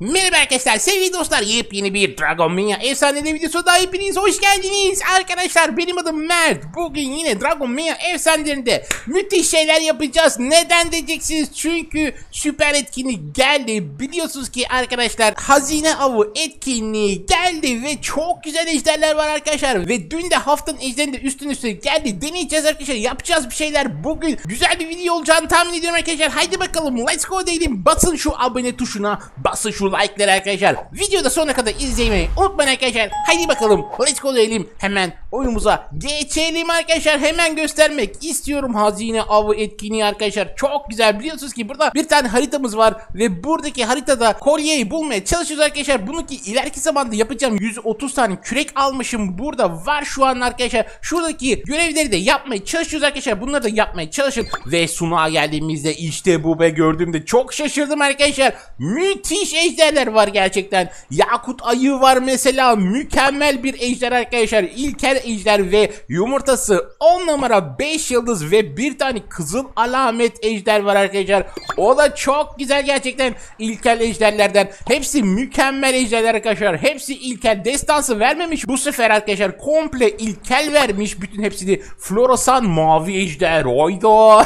Merhaba arkadaşlar, sevgili dostlar, yepyeni bir Dragon Mania efsaneleri videosu da hepiniz hoş geldiniz. Arkadaşlar benim adım Mert. Bugün yine Dragon Mania efsanelerinde müthiş şeyler yapacağız. Neden diyeceksiniz? Çünkü süper etkinlik geldi. Biliyorsunuz ki arkadaşlar hazine avı etkinliği geldi ve çok güzel ejderler var arkadaşlar. Ve dün de haftanın ejderi de üstüne üstüne geldi. Deneyeceğiz arkadaşlar, yapacağız bir şeyler. Bugün güzel bir video olacağını tahmin ediyorum arkadaşlar. Haydi bakalım, let's go diyelim. Basın şu abone tuşuna, basın şu like'ları arkadaşlar. Videoda sonuna kadar izlemeyi unutmayın arkadaşlar. Haydi bakalım, let's go diyelim. Hemen oyunumuza geçelim arkadaşlar. Hemen göstermek istiyorum hazine avı etkinliği arkadaşlar. Çok güzel. Biliyorsunuz ki burada bir tane haritamız var ve buradaki haritada kolyeyi bulmaya çalışıyoruz arkadaşlar. Bunu ki ileriki zamanda yapacağım. 130 tane kürek almışım. Burada var şu an arkadaşlar. Şuradaki görevleri de yapmaya çalışıyoruz arkadaşlar. Bunları da yapmaya çalışın ve sunuğa geldiğimizde işte bu be, gördüğümde çok şaşırdım arkadaşlar. Müthiş ejderler var gerçekten. Yakut ayı var mesela. Mükemmel bir ejder arkadaşlar. İlkel ejder ve yumurtası 10 numara 5 yıldız ve bir tane kızıl alamet ejder var arkadaşlar. O da çok güzel gerçekten. İlkel ejderlerden. Hepsi mükemmel ejderler arkadaşlar. Hepsi ilkel. Destansı vermemiş bu sefer arkadaşlar. Komple ilkel vermiş. Bütün hepsini. Floresan mavi ejder. Oydu.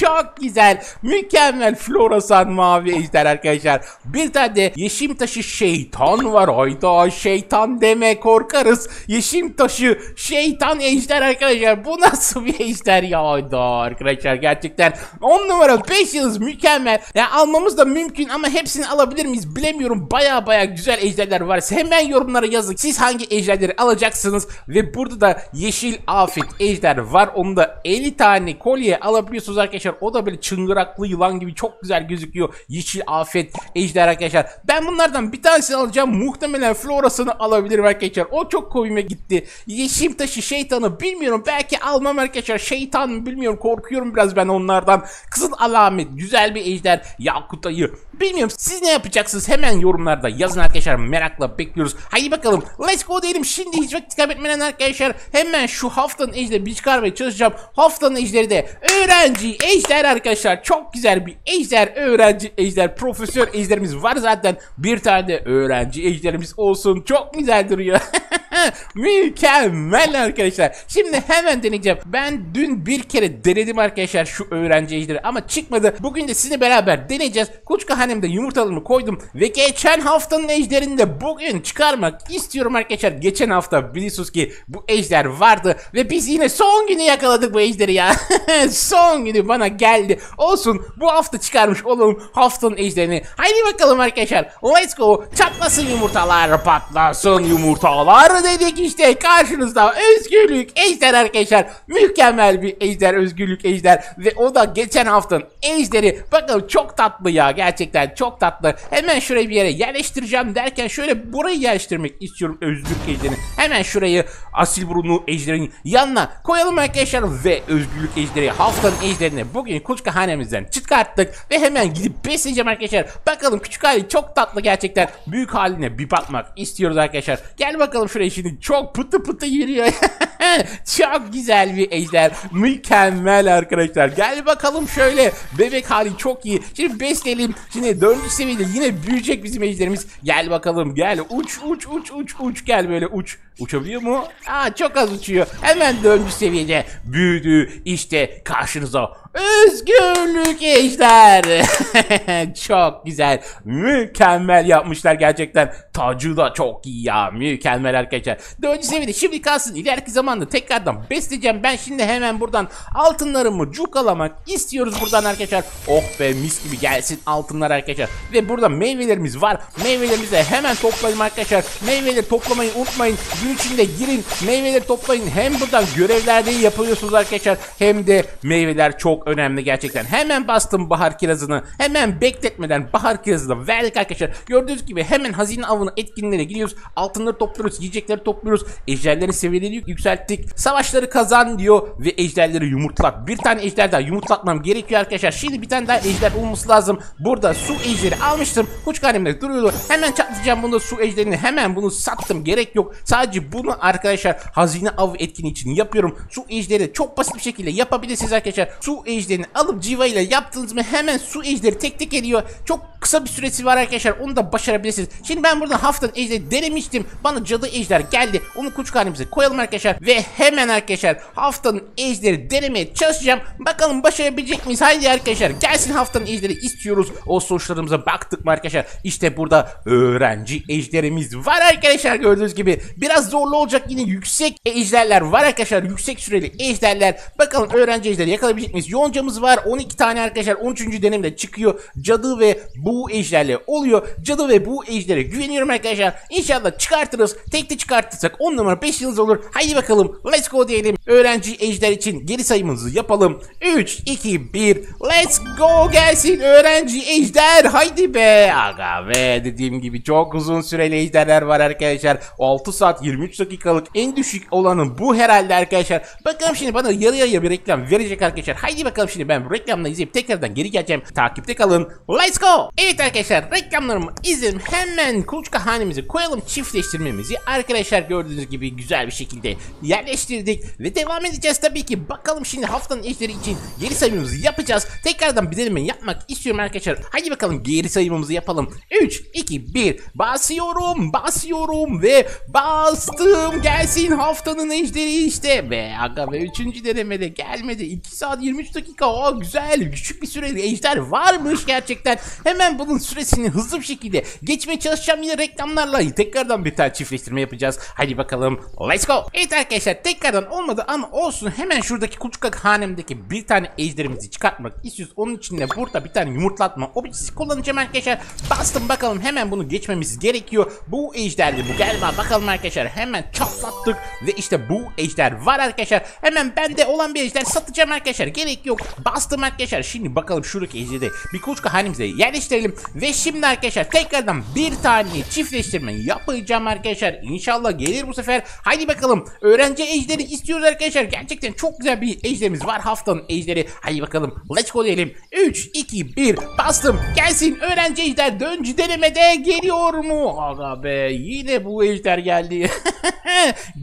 Çok güzel. Mükemmel floresan mavi ejder arkadaşlar. Bir tane de yeşim taşı şeytan var. Hayda, şeytan deme korkarız. Yeşim taşı şeytan ejder arkadaşlar. Bu nasıl bir ejder ya? Hayda arkadaşlar, gerçekten 10 numara 5 yıldız mükemmel. Ya almamız da mümkün ama hepsini alabilir miyiz bilemiyorum. Baya baya güzel ejderler var. Hemen yorumlara yazın siz hangi ejderleri alacaksınız. Ve burada da yeşil afet ejder var. Onu da 50 tane kolye alabiliyorsunuz arkadaşlar. O da böyle çıngıraklı yılan gibi çok güzel gözüküyor. Yeşil afet ejder arkadaşlar. Ben bunlardan bir tanesini alacağım. Muhtemelen florasını alabilirim arkadaşlar. O çok koyuma gitti. Yeşim taşı şeytanı bilmiyorum. Belki almam arkadaşlar. Şeytan mı bilmiyorum. Korkuyorum biraz ben onlardan. Kızıl alamet. Güzel bir ejder. Yakut ayı. Bilmiyorum. Siz ne yapacaksınız? Hemen yorumlarda yazın arkadaşlar. Merakla bekliyoruz. Haydi bakalım. Let's go diyelim. Şimdi hiç vakit kaybetmeden arkadaşlar. Hemen şu haftanın ejderi bir çıkarmaya çalışacağım. Haftanın ejderi de öğrenci ejder arkadaşlar. Çok güzel bir ejder. Öğrenci ejder. Profesör ejderimiz var zaten. Bir tane de öğrenci ejderimiz olsun. Çok güzel duruyor. Mükemmel arkadaşlar. Şimdi hemen deneyeceğim. Ben dün bir kere denedim arkadaşlar şu öğrenci ejderi ama çıkmadı. Bugün de sizinle beraber deneyeceğiz. Kuçka hanemde yumurtalarımı koydum ve geçen haftanın ejderini de bugün çıkarmak istiyorum arkadaşlar. Geçen hafta biliyorsunuz ki bu ejder vardı ve biz yine son günü yakaladık bu ejderi ya. Son günü bana geldi. Olsun, bu hafta çıkarmış olalım haftanın ejderini. Haydi bakalım arkadaşlar. Let's go. Çatlasın yumurtalar, patlasın yumurtalar dedik işte. Karşınızda özgürlük ejder arkadaşlar. Mükemmel bir ejder, özgürlük ejder ve o da geçen haftanın ejderi. Bakalım, çok tatlı ya, gerçekten çok tatlı. Hemen şurayı bir yere yerleştireceğim derken şöyle burayı yerleştirmek istiyorum özgürlük ejderini. Hemen şurayı asil burunlu ejderin yanına koyalım arkadaşlar ve özgürlük ejderi haftanın ejderini bugün Kuçka hanemizden çıkarttık ve hemen gidip besleyeceğim arkadaşlar. Bakalım, küçük hali çok tatlı gerçekten. Büyük haline bir bakmak istiyoruz arkadaşlar. Gel bakalım şuraya. Şimdi çok pıtı pıtı yürüyor. Çok güzel bir ejder. Mükemmel arkadaşlar. Gel bakalım şöyle. Bebek hali çok iyi. Şimdi besleyelim. Şimdi 4. seviyede yine büyüyecek bizim ejderimiz. Gel bakalım, gel. Uç uç uç uç uç. Gel böyle uç. Uçabiliyor mu? Aa, çok az uçuyor. Hemen 4. seviyede büyüdü. İşte karşınıza özgürlük ejder. Çok güzel. Mükemmel yapmışlar gerçekten. Tacı da çok iyi ya. Mükemmel arkadaşlar. 4. seviyede şimdi kalsın. İleriki zamanda tekrardan besleyeceğim. Ben şimdi hemen buradan altınlarımı cukalamak istiyoruz buradan arkadaşlar. Oh be, mis gibi gelsin altınlar arkadaşlar. Ve burada meyvelerimiz var. Meyvelerimizi de hemen toplayalım arkadaşlar. Meyveleri toplamayı unutmayın. Gün içinde girin, meyveleri toplayın. Hem buradan görevlerde yapıyorsunuz arkadaşlar, hem de meyveler çok önemli gerçekten. Hemen bastım bahar kirazını. Hemen bekletmeden bahar kirazını verdik arkadaşlar. Gördüğünüz gibi hemen hazine avını etkinliğine gidiyoruz. Altınları topluyoruz, yiyecekleri topluyoruz. Ejderlerin seviyelerini yükselttik. Savaşları kazan diyor ve ejderleri yumurtlat. Bir tane ejder daha yumurtlatmam gerekiyor arkadaşlar. Şimdi bir tane daha ejder olması lazım. Burada su ejderi almıştım. Kuçka hanemde duruyordu. Hemen çatlayacağım bunda su ejderini. Hemen bunu sattım. Gerek yok. Sadece bunu arkadaşlar hazine avı etkinliği için yapıyorum. Su ejderi çok basit bir şekilde yapabilirsiniz arkadaşlar. Su ejderini alıp civa ile yaptığınız Gördünüz mü? Hemen su ejderi tek tek ediyor. Çok kısa bir süresi var arkadaşlar. Onu da başarabilirsiniz. Şimdi ben burada haftanın ejderi denemiştim. Bana cadı ejder geldi. Onu kütüphanemize koyalım arkadaşlar. Ve hemen arkadaşlar haftanın ejderi denemeye çalışacağım. Bakalım başarabilecek miyiz? Haydi arkadaşlar. Gelsin haftanın ejderi istiyoruz. O sonuçlarımıza baktık mı arkadaşlar? İşte burada öğrenci ejderimiz var arkadaşlar. Gördüğünüz gibi biraz zorlu olacak. Yine yüksek ejderler var arkadaşlar. Yüksek süreli ejderler. Bakalım öğrenci ejderi yakalayabilecek miyiz? Yoncamız var. 12 tane arkadaşlar. 13. denemede çıkıyor. Cadı ve bu ejderle oluyor. Cadı ve bu ejdere güveniyorum arkadaşlar. İnşallah çıkartırız. Tek de çıkartırsak 10 numara 5 yıldız olur. Haydi bakalım. Let's go diyelim. Öğrenci ejder için geri sayımımızı yapalım. 3, 2, 1. Let's go gelsin. Öğrenci ejder. Haydi be. Aga be. Dediğim gibi çok uzun süreli ejderler var arkadaşlar. 6 saat 23 dakikalık en düşük olanın bu herhalde arkadaşlar. Bakalım şimdi bana yarı yarıya bir reklam verecek arkadaşlar. Haydi bakalım şimdi ben reklamla izleyip tekrardan geri geleceğim. Takipte kalın. Let's go. Evet arkadaşlar reklamlarımı izledim. Hemen kuluçka hanemizi koyalım. Çiftleştirmemizi arkadaşlar gördüğünüz gibi güzel bir şekilde yerleştirdik. Ve devam edeceğiz tabii ki. Bakalım şimdi haftanın ejderi için geri sayımımızı yapacağız. Tekrardan bir deneme yapmak istiyorum arkadaşlar. Haydi bakalım geri sayımımızı yapalım. 3, 2, 1. Basıyorum. Basıyorum ve bastım. Gelsin haftanın ejderi işte. Ve aga ve 3. denemede gelmedi. 2 saat 23 dakika. O güzel. Küçük bir süreli ejder varmış gerçekten. Hemen bunun süresini hızlı bir şekilde geçmeye çalışacağım. Yine reklamlarla tekrardan bir tane çiftleştirme yapacağız. Hadi bakalım. Let's go. Evet arkadaşlar tekrardan olmadı ama olsun. Hemen şuradaki kuluçka hanemdeki bir tane ejderimizi çıkartmak istiyoruz. Onun için de burada bir tane yumurtlatma objesi kullanacağım arkadaşlar. Bastım bakalım. Hemen bunu geçmemiz gerekiyor. Bu ejderdi bu galiba. Bakalım arkadaşlar. Hemen çatlattık ve işte bu ejder var arkadaşlar. Hemen bende olan bir ejder satacağım arkadaşlar. Gerek yok. Bastım arkadaşlar. Şimdi bakalım şuradaki ejderi bir kuluçka hanemize yerleştirelim. Ve şimdi arkadaşlar tekrardan bir tane çiftleştirme yapacağım arkadaşlar. İnşallah gelir bu sefer. Haydi bakalım. Öğrenci ejderi istiyoruz arkadaşlar. Gerçekten çok güzel bir ejderimiz var. Haftanın ejderi. Haydi bakalım. Let's go diyelim. 3, 2, 1. Bastım. Gelsin. Öğrenci ejder. Döncü denemede geliyor mu? Aga be. Yine bu ejder geldi.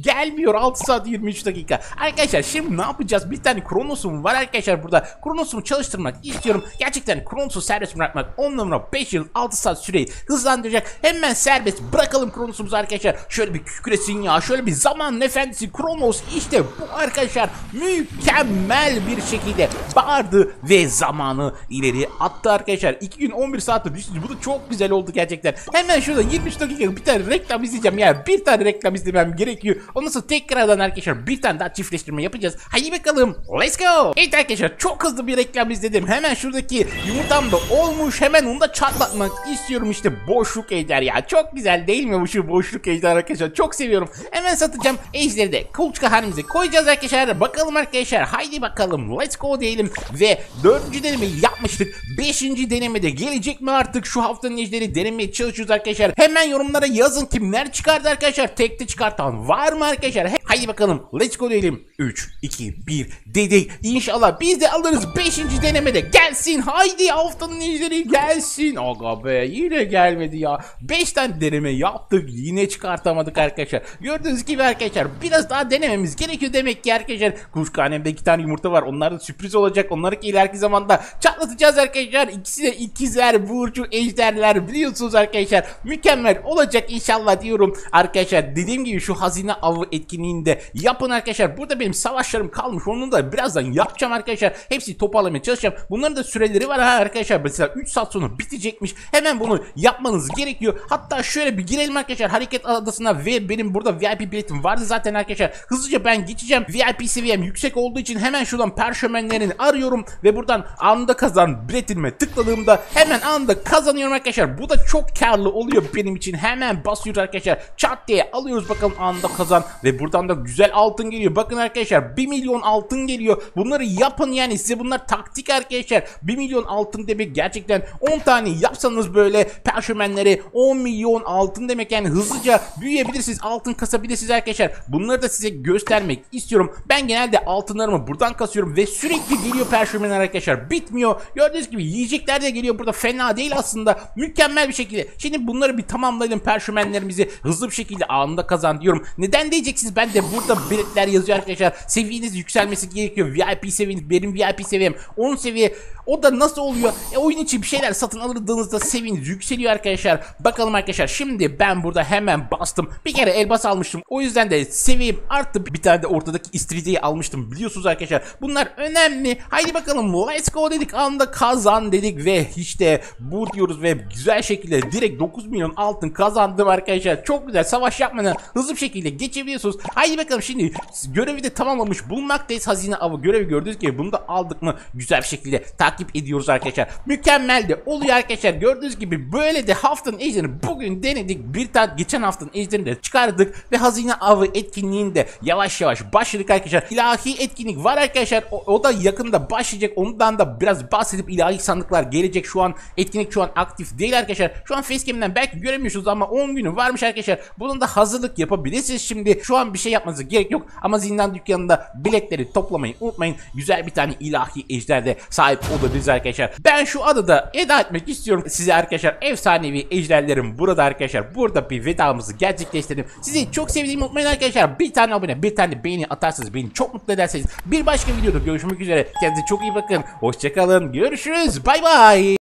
Gelmiyor. 6 saat 23 dakika. Arkadaşlar şimdi ne yapacağız? Bir tane Kronos'um var arkadaşlar burada. Kronos'umu çalıştırmak istiyorum. Gerçekten Kronos'u serbest bırakmak 10 numara 5 yıl 6 saat süreyi hızlandıracak. Hemen serbest bırakalım Kronos'umuzu arkadaşlar. Şöyle bir kükresin ya. Şöyle bir zaman efendisi Kronos işte bu arkadaşlar. Mükemmel bir şekilde bağırdı ve zamanı ileri attı arkadaşlar. 2 gün 11 saatte düştü. Bu da çok güzel oldu gerçekten. Hemen şurada 23 dakika bir tane reklam izleyeceğim. Yani bir tane reklam izlemem gerekiyor. Ondan sonra tekrardan arkadaşlar bir tane daha çiftleştirme yapacağız. Haydi bakalım. Let's go. Evet arkadaşlar çok hızlı bir reklam izledim. Hemen şuradaki yumurtam da olmuş. Hemen onu da çatlatmak istiyorum. İşte boşluk ejder ya. Çok güzel değil mi bu şu boşluk ejder arkadaşlar? Çok seviyorum. Hemen satacağım. Ejderi de kuluçka hanemize koyacağız arkadaşlar. Bakalım arkadaşlar. Haydi bakalım. Let's go diyelim. Ve 4. denemeyi yapmıştık. 5. denemede gelecek mi artık? Şu haftanın ejderi denemeye çalışıyoruz arkadaşlar. Hemen yorumlara yazın kimler çıkardı arkadaşlar. Tekte çıkartan var mı arkadaşlar? Haydi bakalım. Let's go diyelim. 3, 2, 1 dedik. İnşallah biz de alırız. 5. denemede gelsin. Haydi haftanın ejderi gelsin. Aga be yine gelmedi ya. 5 tane deneme yaptık. Yine çıkartamadık arkadaşlar. Gördüğünüz gibi arkadaşlar biraz daha denememiz gerekiyor demek ki arkadaşlar. Kuşkahanemde 2 tane yumurta var. Onlar da sürpriz olacak. Onları ki ileriki zamanda çatlatacağız arkadaşlar. İkisi de ikizler burcu ejderler biliyorsunuz arkadaşlar. Mükemmel olacak inşallah diyorum. Arkadaşlar dediğim gibi şu hazine avı etkinliğinde yapın arkadaşlar. Burada benim savaşlarım kalmış. Onu da birazdan yapacağım arkadaşlar. Hepsi toparlamaya çalışacağım. Bunların da süreleri var ha arkadaşlar. Mesela 3 saat sonra bitecekmiş. Hemen bunu yapmanız gerekiyor. Hatta şöyle bir girelim arkadaşlar. Hareket adasına ve benim burada VIP biletim vardı zaten arkadaşlar. Hızlıca ben geçeceğim. VIP seviyem yüksek olduğu için hemen şuradan perşömenlerini arıyorum ve buradan anında kazan biletime tıkladığımda hemen anında kazanıyorum arkadaşlar. Bu da çok karlı oluyor benim için. Hemen basıyoruz arkadaşlar. Çat diye alıyoruz bakalım anında kazan ve buradan da güzel altın geliyor. Bakın arkadaşlar 1 milyon altın geliyor. Bunları yapın yani size bunlar taktik arkadaşlar. 1 milyon altın demek gerçekten 10 tane yapsanız böyle perşömenleri 10 milyon altın demek yani hızlıca büyüyebilirsiniz. Altın kasabilirsiniz arkadaşlar. Bunları da size göstermek istiyorum. Ben genelde altınlarımı buradan kasıyorum ve sürekli geliyor perşömenler arkadaşlar. Bitmiyor. Gördüğünüz gibi yiyecekler de geliyor. Burada fena değil aslında. Mükemmel bir şekilde. Şimdi bunları bir tamamlayalım perşömenlerimizi. Hızlı bir şekilde anında kazan diyorum. Neden diyeceksiniz ben de burada belirtiler yazıyor arkadaşlar. Seviyeniz yükselmesi gerekiyor. VIP seviyeniz, benim VIP seviyem 10 seviye. O da nasıl oluyor? Oyun için bir şeyler satın aldığınızda seviyeniz yükseliyor arkadaşlar. Bakalım arkadaşlar, şimdi ben burada hemen bastım. Bir kere elbas almıştım. O yüzden de seviyem arttı. Bir tane de ortadaki istiridyeyi almıştım. Biliyorsunuz arkadaşlar, bunlar önemli. Haydi bakalım, let's go dedik. Anında kazan dedik ve işte bu diyoruz ve güzel şekilde direkt 9 milyon altın kazandım arkadaşlar. Çok güzel, savaş yapmadan hızlı bir şekilde geçebiliyorsunuz. Haydi bakalım, şimdi görevi de tamamlamış bulmaktayız. Hazine avı görevi gördüğünüz gibi bunu da aldık mı güzel bir şekilde takip ediyoruz arkadaşlar. Mükemmel de oluyor arkadaşlar. Gördüğünüz gibi böyle de haftanın ejderini bugün denedik. Bir tane geçen haftanın ejderini de çıkardık ve hazine avı etkinliğinde yavaş yavaş başladık arkadaşlar. İlahi etkinlik var arkadaşlar. O da yakında başlayacak. Ondan da biraz bahsedip ilahi sandıklar gelecek. Şu an etkinlik şu an aktif değil arkadaşlar. Şu an facecam'den belki göremiyorsunuz ama 10 günü varmış arkadaşlar. Bunun da hazırlık yapabilirsiniz şimdi. Şu an bir şey yapmanıza gerek yok ama zindan dükkanında biletleri toplamayı unutmayın. Güzel bir tane ilahi ejderde sahip olabiliriz arkadaşlar. Ben şu adada veda etmek istiyorum size arkadaşlar. Efsanevi ejderlerim burada arkadaşlar. Burada bir vedamızı gerçekleştirdim. Sizi çok sevdiğimi unutmayın arkadaşlar. Bir tane abone, bir tane beğeni atarsanız beni çok mutlu ederseniz. Bir başka videoda görüşmek üzere. Kendinize çok iyi bakın. Hoşçakalın. Görüşürüz. Bay bay.